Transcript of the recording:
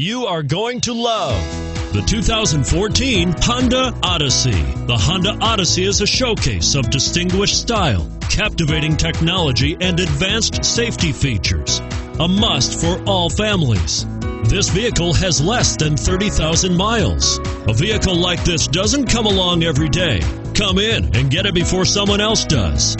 You are going to love the 2014 Honda Odyssey. The Honda Odyssey is a showcase of distinguished style, captivating technology, and advanced safety features. A must for all families. This vehicle has less than 30,000 miles. A vehicle like this doesn't come along every day. Come in and get it before someone else does.